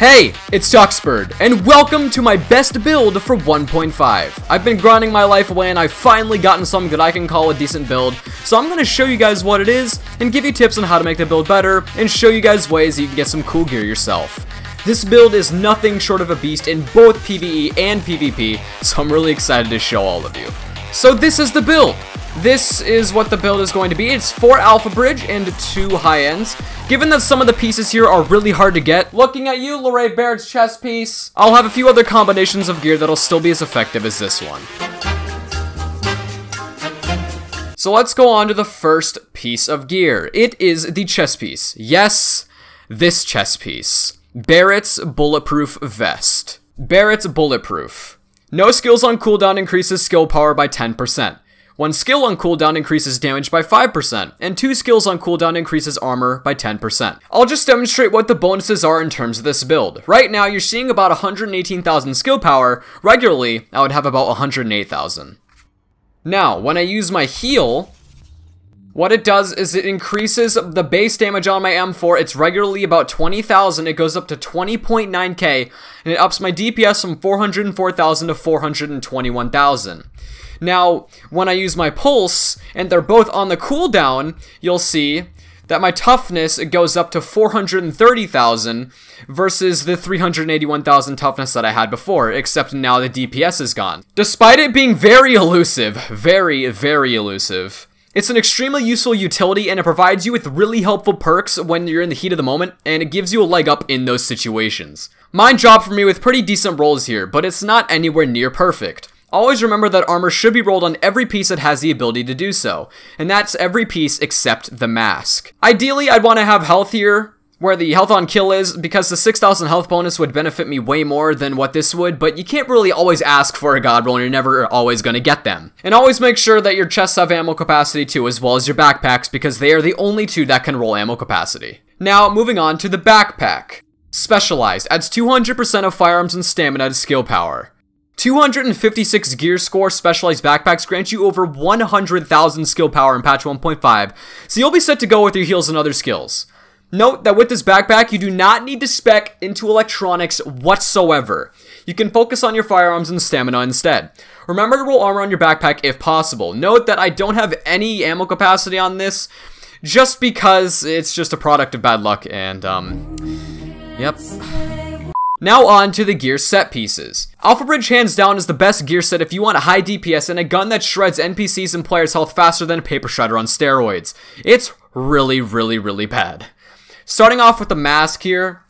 Hey, it's Tuxbird, and welcome to my best build for 1.5. I've been grinding my life away and I've finally gotten something that I can call a decent build, so I'm going to show you guys what it is, and give you tips on how to make the build better, and show you guys ways that you can get some cool gear yourself. This build is nothing short of a beast in both PvE and PvP, so I'm really excited to show all of you. So this is the build. This is what the build is going to be. It's 4 AlphaBridge and 2 high ends. Given that some of the pieces here are really hard to get, looking at you, Lorraine Barrett's chest piece, I'll have a few other combinations of gear that'll still be as effective as this one. So let's go on to the first piece of gear. It is the chest piece. Yes, this chest piece. Barrett's Bulletproof Vest. Barrett's Bulletproof. No skills on cooldown increases skill power by 10%. 1 skill on cooldown increases damage by 5%, and 2 skills on cooldown increases armor by 10%. I'll just demonstrate what the bonuses are in terms of this build. Right now, you're seeing about 118,000 skill power. Regularly, I would have about 108,000. Now, when I use my heal, what it does is it increases the base damage on my M4. It's regularly about 20,000. It goes up to 20.9k, and it ups my DPS from 404,000 to 421,000. Now, when I use my pulse, and they're both on the cooldown, you'll see that my toughness goes up to 430,000 versus the 381,000 toughness that I had before, except now the DPS is gone. Despite it being very elusive, very, very elusive, it's an extremely useful utility, and it provides you with really helpful perks when you're in the heat of the moment, and it gives you a leg up in those situations. Mine dropped for me with pretty decent rolls here, but it's not anywhere near perfect. Always remember that armor should be rolled on every piece that has the ability to do so, and that's every piece except the mask. Ideally, I'd want to have health here, where the health on kill is, because the 6,000 health bonus would benefit me way more than what this would, but you can't really always ask for a god roll, and you're never always going to get them. And always make sure that your chests have ammo capacity too, as well as your backpacks, because they are the only two that can roll ammo capacity. Now, moving on to the backpack. Specialized adds 200% of firearms and stamina to skill power. 256 gear score specialized backpacks grant you over 100,000 skill power in patch 1.5, so you'll be set to go with your heals and other skills. Note that with this backpack, you do not need to spec into electronics whatsoever. You can focus on your firearms and stamina instead. Remember to roll armor on your backpack if possible. Note that I don't have any ammo capacity on this, just because it's just a product of bad luck and, yep. Now on to the gear set pieces. AlphaBridge hands down is the best gear set if you want a high DPS and a gun that shreds NPCs and players' health faster than a paper shredder on steroids. It's really, really, really bad. Starting off with the mask here,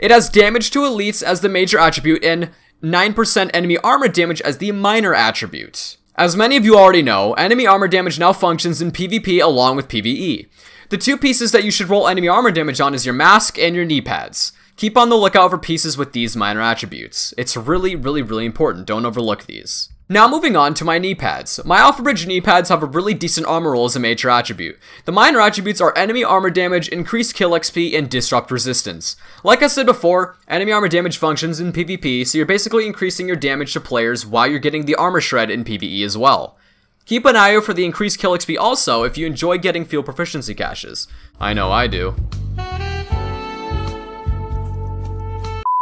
it has damage to elites as the major attribute and 9% enemy armor damage as the minor attribute. As many of you already know, enemy armor damage now functions in PvP along with PvE. The two pieces that you should roll enemy armor damage on is your mask and your knee pads. Keep on the lookout for pieces with these minor attributes. It's really, really, really important. Don't overlook these. Now moving on to my knee pads. My AlphaBridge knee pads have a really decent armor roll as a major attribute. The minor attributes are enemy armor damage, increased kill XP, and disrupt resistance. Like I said before, enemy armor damage functions in PvP, so you're basically increasing your damage to players while you're getting the armor shred in PvE as well. Keep an eye out for the increased kill XP also if you enjoy getting field proficiency caches. I know I do.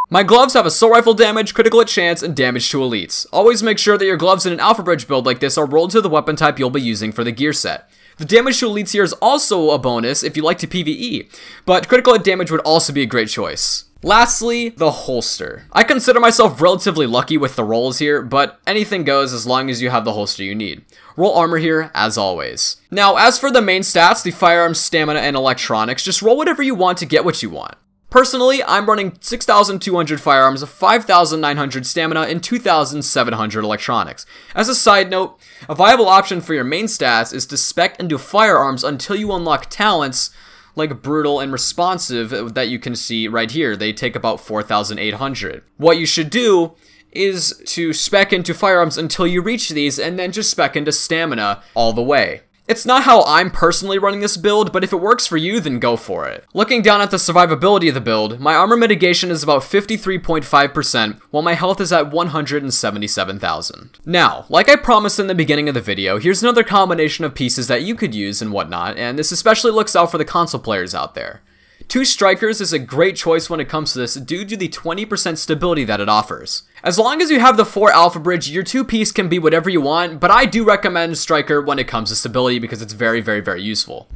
My gloves have assault rifle damage, critical hit chance, and damage to elites. Always make sure that your gloves in an AlphaBridge build like this are rolled to the weapon type you'll be using for the gear set. The damage to elites here is also a bonus if you like to PvE, but critical hit damage would also be a great choice. Lastly, the holster. I consider myself relatively lucky with the rolls here, but anything goes as long as you have the holster you need. Roll armor here, as always. Now, as for the main stats, the firearms, stamina, and electronics, just roll whatever you want to get what you want. Personally, I'm running 6,200 firearms, 5,900 stamina, and 2,700 electronics. As a side note, a viable option for your main stats is to spec into firearms until you unlock talents like Brutal and Responsive that you can see right here. They take about 4,800. What you should do is to spec into firearms until you reach these, and then just spec into stamina all the way. It's not how I'm personally running this build, but if it works for you, then go for it. Looking down at the survivability of the build, my armor mitigation is about 53.5%, while my health is at 177,000. Now, like I promised in the beginning of the video, here's another combination of pieces that you could use and whatnot, and this especially looks out for the console players out there. Two strikers is a great choice when it comes to this due to the 20% stability that it offers. As long as you have the 4 AlphaBridge, your two-piece can be whatever you want, but I do recommend striker when it comes to stability because it's very, very, very useful.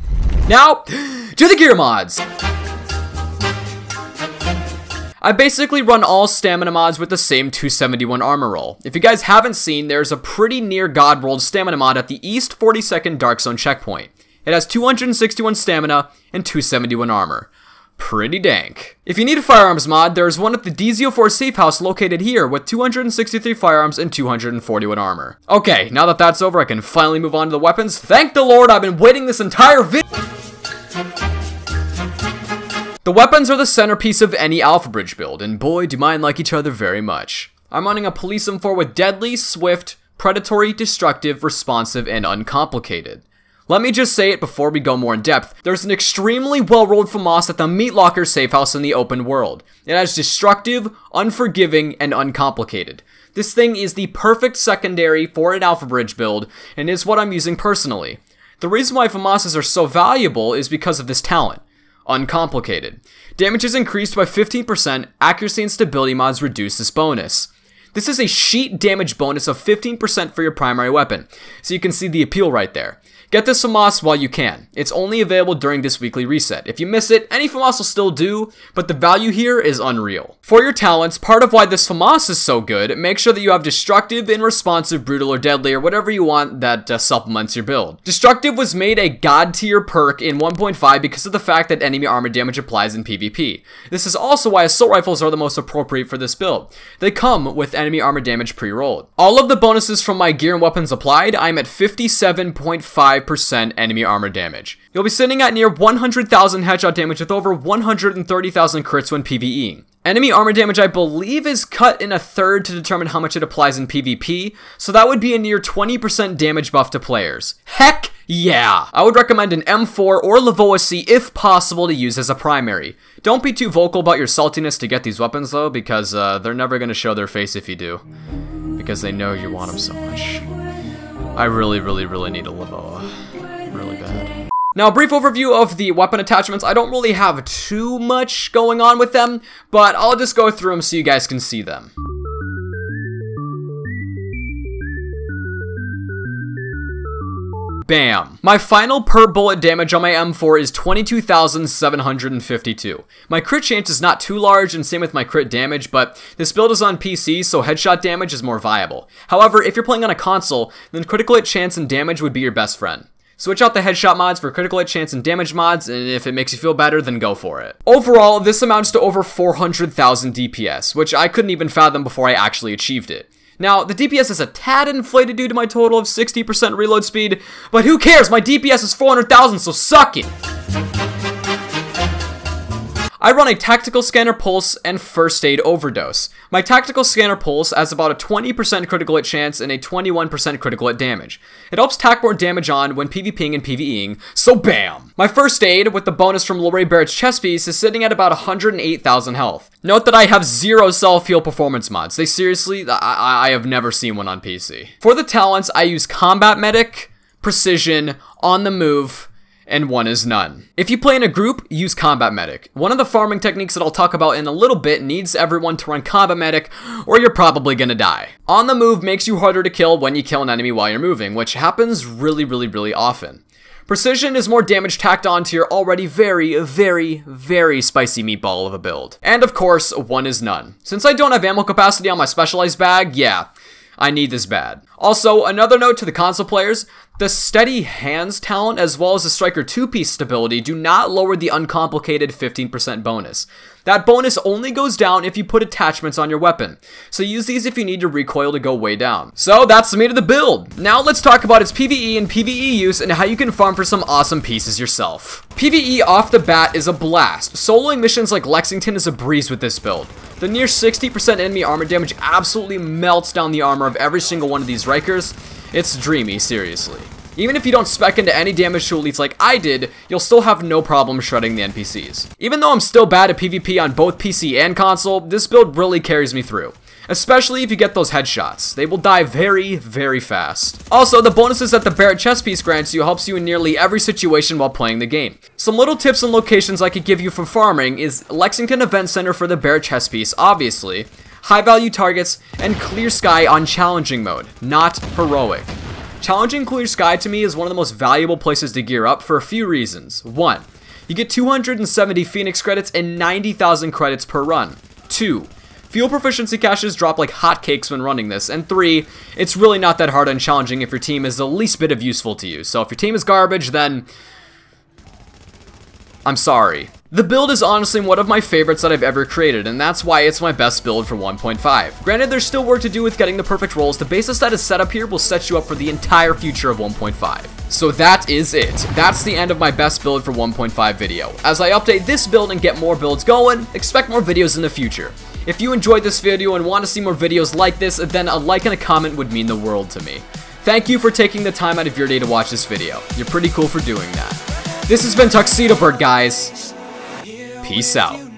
Now, to the gear mods! I basically run all stamina mods with the same 271 armor roll. If you guys haven't seen, there's a pretty near god rolled stamina mod at the East 42nd Dark Zone checkpoint. It has 261 stamina and 271 armor. Pretty dank. If you need a firearms mod, there's one at the DZO4 Safehouse located here with 263 firearms and 241 armor. Okay, now that that's over, I can finally move on to the weapons. Thank the Lord, I've been waiting this entire video. The weapons are the centerpiece of any AlphaBridge build, and boy do mine like each other very much. I'm running a Police M4 with Deadly, Swift, Predatory, Destructive, Responsive, and Uncomplicated. Let me just say it before we go more in depth, there's an extremely well-rolled FAMAS at the Meat Locker Safehouse in the open world. It has Destructive, Unforgiving, and Uncomplicated. This thing is the perfect secondary for an AlphaBridge build, and is what I'm using personally. The reason why FAMASs are so valuable is because of this talent. Uncomplicated. Damage is increased by 15%, accuracy and stability mods reduce this bonus. This is a sheet damage bonus of 15% for your primary weapon, so you can see the appeal right there. Get this FAMAS while you can. It's only available during this weekly reset. If you miss it, any FAMAS will still do, but the value here is unreal. For your talents, part of why this FAMAS is so good, make sure that you have Destructive and Responsive, Brutal or Deadly, or whatever you want that supplements your build. Destructive was made a god tier perk in 1.5 because of the fact that enemy armor damage applies in PvP. This is also why assault rifles are the most appropriate for this build. They come with enemy armor damage pre-rolled. All of the bonuses from my gear and weapons applied, I'm at 57.5% enemy armor damage. You'll be sitting at near 100,000 headshot damage with over 130,000 crits when PvEing. Enemy armor damage, I believe, is cut in a third to determine how much it applies in PvP, so that would be a near 20% damage buff to players. Heck yeah! I would recommend an M4 or Lvoa-C if possible to use as a primary. Don't be too vocal about your saltiness to get these weapons though, because they're never going to show their face if you do, because they know you want them so much. I really need a Lvoa. Really bad. Now, a brief overview of the weapon attachments. I don't really have too much going on with them, but I'll just go through them so you guys can see them. Bam! My final per bullet damage on my M4 is 22,752. My crit chance is not too large, and same with my crit damage, but this build is on PC, so headshot damage is more viable. However, if you're playing on a console, then critical hit chance and damage would be your best friend. Switch out the headshot mods for critical hit chance and damage mods, and if it makes you feel better, then go for it. Overall, this amounts to over 400,000 DPS, which I couldn't even fathom before I actually achieved it. Now, the DPS is a tad inflated due to my total of 60% reload speed, but who cares? My DPS is 400,000, so suck it! I run a Tactical Scanner Pulse and First Aid Overdose. My Tactical Scanner Pulse has about a 20% critical hit chance and a 21% critical hit damage. It helps tack more damage on when PvPing and PvEing, so bam! My First Aid, with the bonus from Barrett's chest piece, is sitting at about 108,000 health. Note that I have 0 self-heal performance mods. They seriously, I have never seen one on PC. For the talents, I use Combat Medic, Precision, On the Move, and One is None. If you play in a group, use Combat Medic. One of the farming techniques that I'll talk about in a little bit needs everyone to run Combat Medic, or you're probably gonna die. On the Move makes you harder to kill when you kill an enemy while you're moving, which happens really often. Precision is more damage tacked on to your already very spicy meatball of a build. And of course, One is None. Since I don't have ammo capacity on my specialized bag, yeah, I need this bad. Also, another note to the console players, the Steady Hands talent as well as the Striker 2-piece stability do not lower the uncomplicated 15% bonus. That bonus only goes down if you put attachments on your weapon, so use these if you need your recoil to go way down. So that's the meat of the build. Now let's talk about its PvE and PvE use and how you can farm for some awesome pieces yourself. PvE off the bat is a blast. Soloing missions like Lexington is a breeze with this build. The near 60% enemy armor damage absolutely melts down the armor of every single one of these Rikers. It's dreamy, seriously. Even if you don't spec into any damage to elites like I did, you'll still have no problem shredding the NPCs. Even though I'm still bad at PvP on both PC and console, this build really carries me through. especially if you get those headshots. They will die very, very fast. Also, the bonuses that the Barrett chess piece grants you helps you in nearly every situation while playing the game. Some little tips and locations I could give you for farming is Lexington Event Center for the Barrett chess piece, obviously, high value targets, and Clear Sky on challenging mode, not heroic. Challenging Clear Sky to me is one of the most valuable places to gear up for a few reasons. 1. You get 270 Phoenix credits and 90,000 credits per run. 2. Fuel proficiency caches drop like hotcakes when running this. And 3. It's really not that hard on challenging if your team is the least bit of useful to you. So if your team is garbage, then I'm sorry. The build is honestly one of my favorites that I've ever created, and that's why it's my best build for 1.5. Granted, there's still work to do with getting the perfect rolls. The basis that is set up here will set you up for the entire future of 1.5. So that is it. That's the end of my best build for 1.5 video. As I update this build and get more builds going, expect more videos in the future. If you enjoyed this video and want to see more videos like this, then a like and a comment would mean the world to me. Thank you for taking the time out of your day to watch this video. You're pretty cool for doing that. This has been Tuxbird, guys. Peace out.